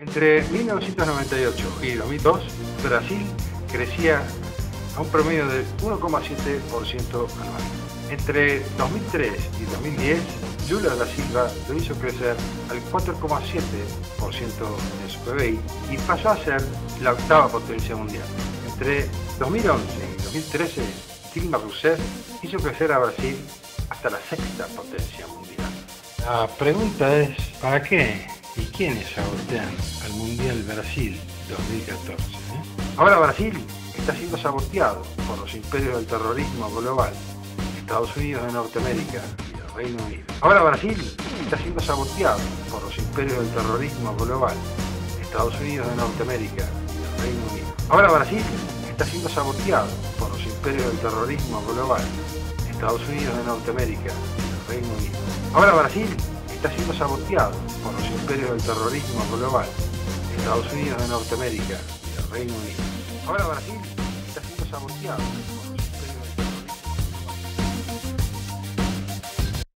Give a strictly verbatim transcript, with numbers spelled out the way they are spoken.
Entre mil novecientos noventa y ocho y dos mil dos, Brasil crecía a un promedio del uno coma siete por ciento anual. Entre dos mil tres y dos mil diez, Lula da Silva lo hizo crecer al cuatro coma siete por ciento de su P B I y pasó a ser la octava potencia mundial. Entre dos mil once y dos mil trece, Dilma Rousseff hizo crecer a Brasil hasta la sexta potencia mundial. La pregunta es, ¿para qué y quiénes sabotean al Mundial Brasil dos mil catorce? ¿eh? Ahora Brasil está siendo saboteado por los imperios del terrorismo global, Estados Unidos de Norteamérica y el Reino Unido. Ahora Brasil está siendo saboteado por los imperios del terrorismo global, Estados Unidos de Norteamérica y el Reino Unido. Ahora Brasil está siendo saboteado por los imperios del terrorismo global, Estados Unidos de Norteamérica y el Reino Unido. Ahora Brasil está siendo saboteado por los imperios del terrorismo global, Estados Unidos de Norteamérica y el Reino Unido. Ahora Brasil está siendo saboteado.